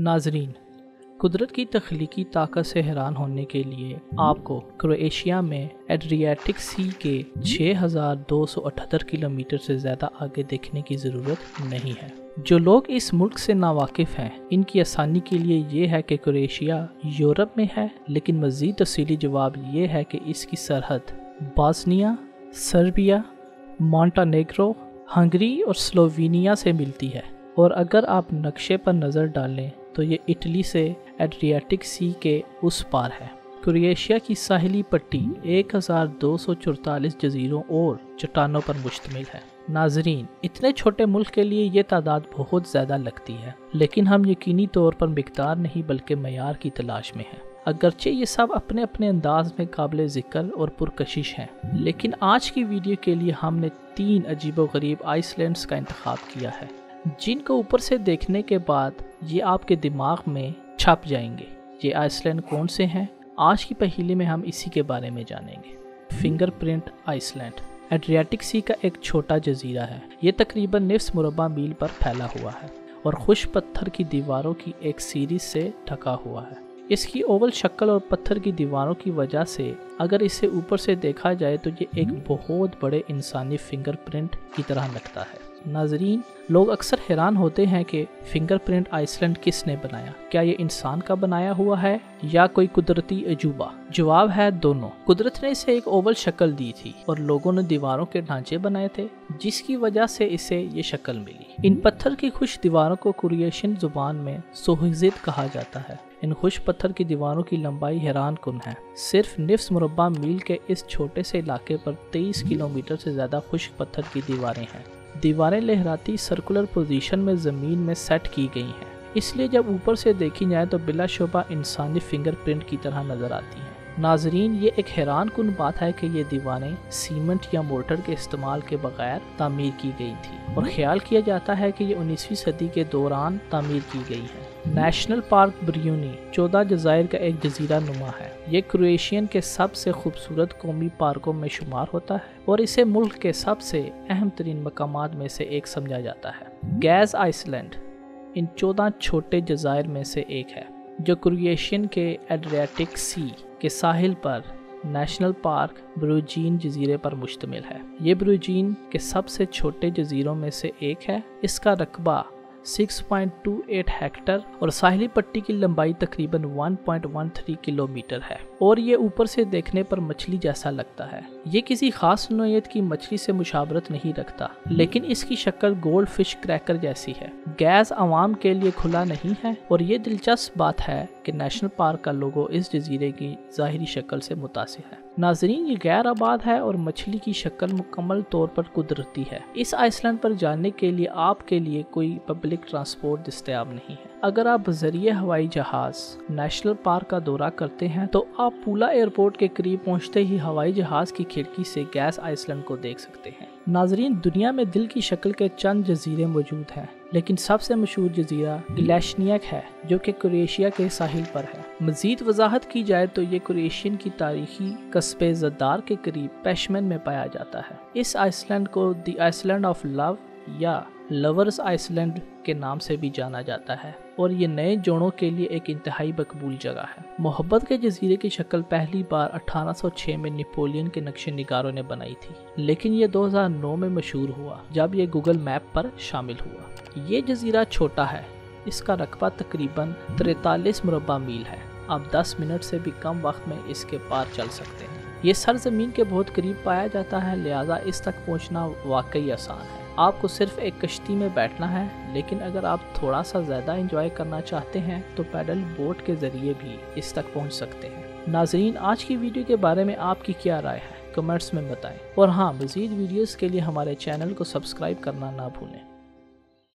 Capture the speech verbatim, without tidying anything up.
नाजरीन, कुदरत की तख्लीकी ताकत से हैरान होने के लिए आपको क्रोएशिया में एड्रियाटिक सी के छह हज़ार दो सौ अठहत्तर किलोमीटर से ज़्यादा आगे देखने की ज़रूरत नहीं है। जो लोग इस मुल्क से नावाकिफ़ हैं, इनकी आसानी के लिए ये है कि क्रोएशिया यूरोप में है, लेकिन मज़ीद तफसीली जवाब ये है कि इसकी सरहद बॉस्निया, सर्बिया, मॉन्टेनेग्रो, हंगरी और स्लोवेनिया से मिलती है। और अगर आप नक्शे पर नज़र डालें तो ये इटली से एड्रियाटिक सी के उस पार है। क्रोएशिया की साहिली पट्टी एक हज़ार दो सौ चौवालीस जज़ीरों और चट्टानों पर मुश्तमिल है। नाजरीन, इतने छोटे मुल्क के लिए ये तादाद बहुत ज़्यादा लगती है, लेकिन हम यकीनी तौर पर मिकदार नहीं बल्कि मयार की तलाश में हैं। अगरचे ये सब अपने अपने अंदाज में काबिल ज़िक्र और पुरकशिश हैं, लेकिन आज की वीडियो के लिए हमने तीन अजीबोगरीब आइसलैंड्स का इंतखाब किया है, जिनको ऊपर से देखने के बाद ये आपके दिमाग में छप जाएंगे। ये आइसलैंड कौन से हैं? आज की पहेली में हम इसी के बारे में जानेंगे। फिंगरप्रिंट आइसलैंड एड्रियाटिक सी का एक छोटा जजीरा है। ये तकरीबन निफ्स मुरबा मील पर फैला हुआ है और खुश पत्थर की दीवारों की एक सीरीज से ढका हुआ है। इसकी ओवल शक्ल और पत्थर की दीवारों की वजह से अगर इसे ऊपर से देखा जाए तो ये एक बहुत बड़े इंसानी फिंगरप्रिंट की तरह लगता है। नाजरीन, लोग अक्सर हैरान होते हैं कि फिंगरप्रिंट आइसलैंड किसने बनाया? क्या ये इंसान का बनाया हुआ है या कोई कुदरती अजूबा? जवाब है दोनों। कुदरत ने इसे एक ओवल शक्ल दी थी और लोगों ने दीवारों के ढांचे बनाए थे, जिसकी वजह से इसे ये शक्ल मिली। इन पत्थर की खुश दीवारों को क्रोएशियन जुबान में सोहिजित कहा जाता है। इन खुश पत्थर की दीवारों की लंबाई हैरान कुन है। सिर्फ निफ्स मुरबा मील के इस छोटे से इलाके पर तेईस किलोमीटर से ज्यादा खुश पत्थर की दीवारें हैं। दीवारें लहराती सर्कुलर पोजीशन में ज़मीन में सेट की गई हैं, इसलिए जब ऊपर से देखी जाए तो बिलाशुबा इंसानी फिंगरप्रिंट की तरह नज़र आती हैं। नाजरीन, ये एक हैरान कुन बात है कि ये दीवारें सीमेंट या मोर्टर के इस्तेमाल के बगैर तामीर की गई थी और ख्याल किया जाता है कि ये उन्नीसवीं सदी के दौरान तामीर की गई है। नेशनल पार्क ब्रियोनी चौदह जज़ायर का एक जजीरा नुमा है। ये क्रोएशियन के सबसे खूबसूरत कौमी पार्कों में शुमार होता है और इसे मुल्क के सबसे अहम तरीन मकामात में से एक समझा जाता है। गैज आइसलैंड इन चौदह छोटे जज़ायर में से एक है, जो क्रोएशियन के एड्रियाटिक सी के साहिल पर नेशनल पार्क ब्रियोनी जजीरे पर मुश्तमिल है। ये ब्रियोनी के सबसे छोटे जजीरों में से एक है। इसका रकबा छह पॉइंट दो आठ हेक्टर और साहिली पट्टी की लंबाई तकरीबन एक पॉइंट एक तीन किलोमीटर है और ये ऊपर से देखने पर मछली जैसा लगता है। ये किसी खास नोयत की मछली से मुशाबरत नहीं रखता, लेकिन इसकी शक्ल गोल्ड फिश क्रैकर जैसी है। गैस आवाम के लिए खुला नहीं है और ये दिलचस्प बात है कि नेशनल पार्क का लोगो इस जजीरे की ज़ाहिरी शक्ल से मुतासिर है। नाजरीन, ये गैर आबाद है और मछली की शक्ल मुकम्मल तौर पर कुदरती है। इस आइसलैंड पर जाने के लिए आपके लिए कोई पब्लिक ट्रांसपोर्ट दस्तयाब नहीं है। अगर आप जरिए हवाई जहाज नेशनल पार्क का दौरा करते हैं तो आप पूला एयरपोर्ट के करीब पहुंचते ही हवाई जहाज की खिड़की से गैस आइसलैंड को देख सकते हैं। नाजरीन, दुनिया में दिल की शक्ल के चंद जजीरे मौजूद हैं, लेकिन सबसे मशहूर जजीरा गलेशनियक है, जो कि क्रोएशिया के साहिल पर है। मजीद वजाहत की जाए तो ये क्रोएशियन की तारीखी कस्बे ज़दार के करीब पेशमेन में पाया जाता है। इस आइसलैंड को द आइसलैंड ऑफ लव या लवर्स आइसलैंड के नाम से भी जाना जाता है और ये नए जोड़ों के लिए एक इंतहाई मकबूल जगह है। मोहब्बत के जजीरे की शक्ल पहली बार अठारह सौ छह में नेपोलियन के नक्शे निगारों ने बनाई थी, लेकिन ये दो हज़ार नौ में मशहूर हुआ जब ये गूगल मैप पर शामिल हुआ। ये जजीरा छोटा है। इसका रकबा तकरीबन तैंतालीस मुरबा मील है। आप दस मिनट से भी कम वक्त में इसके पार चल सकते हैं। ये सरजमीन के बहुत करीब पाया जाता है, लिहाजा इस तक पहुँचना वाकई आसान है। आपको सिर्फ एक कश्ती में बैठना है, लेकिन अगर आप थोड़ा सा ज़्यादा इंजॉय करना चाहते हैं तो पैडल बोट के ज़रिए भी इस तक पहुंच सकते हैं। नाजरीन, आज की वीडियो के बारे में आपकी क्या राय है? कमेंट्स में बताएं और हाँ, मज़ीद वीडियोस के लिए हमारे चैनल को सब्सक्राइब करना ना भूलें।